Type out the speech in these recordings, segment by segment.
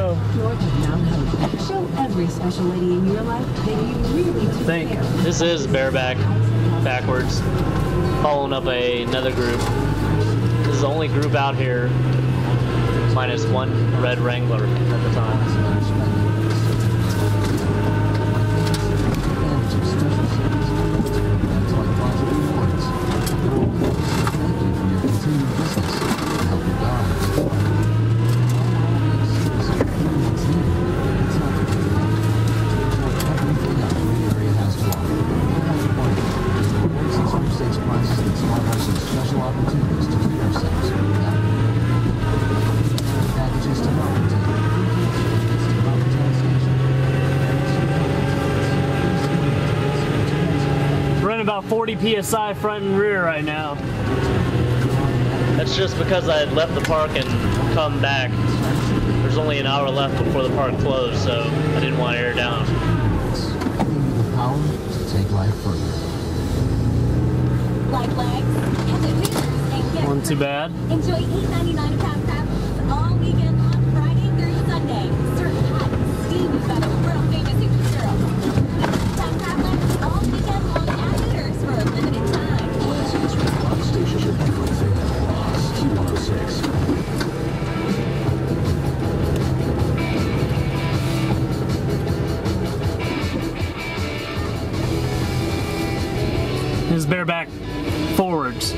go. Show every special lady in your life that you really do think. This is bareback, backwards, following up another group. This is the only group out here, minus one red Wrangler at the time. About 40 psi front and rear right now. That's just because I had left the park and come back. There's only an hour left before the park closed, so I didn't want to air down. The power to take life further. Like legs. One too bad. Enjoy $8.99 a pound crab all weekend long, Friday through Sunday. Served hot, steamed by the world famous Super Syrup. Pound crab legs all weekend long. His bareback forwards.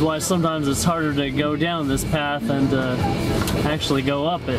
Why sometimes it's harder to go down this path than to actually go up it.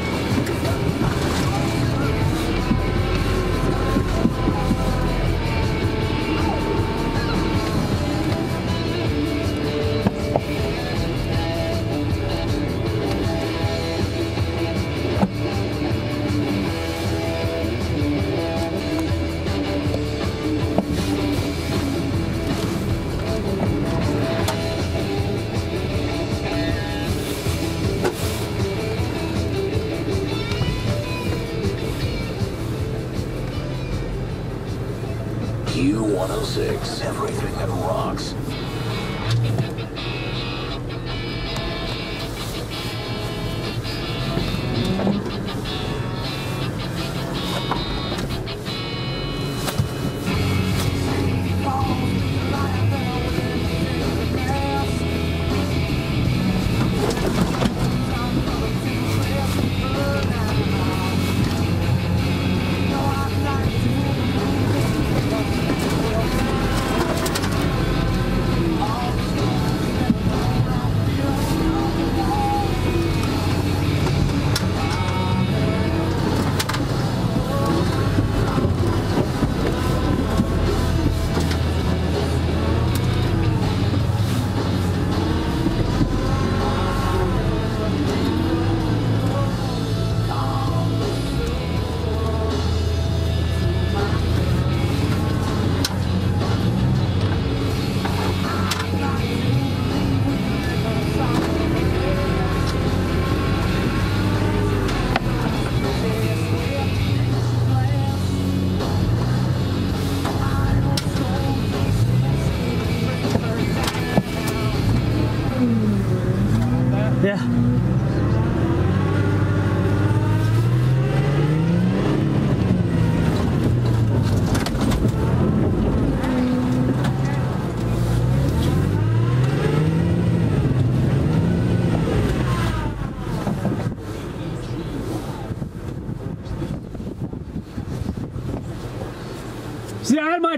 U-106, everything that rocks.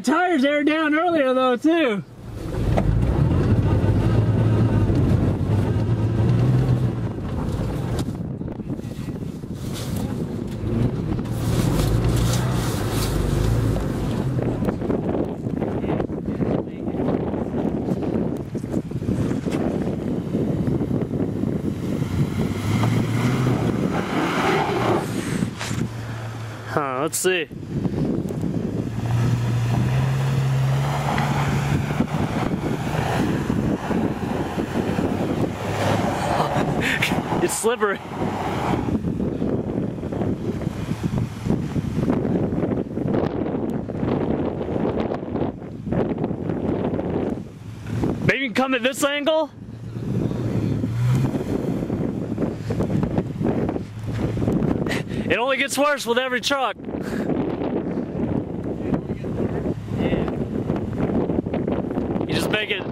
tires there down earlier though too. Let's see. It's slippery. Maybe you can come at this angle? It only gets worse with every truck. You just make it.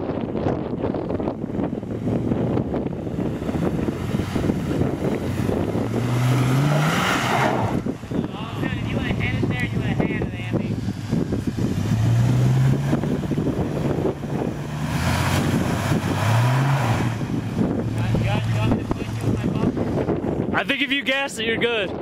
I think if you gas it, you're good.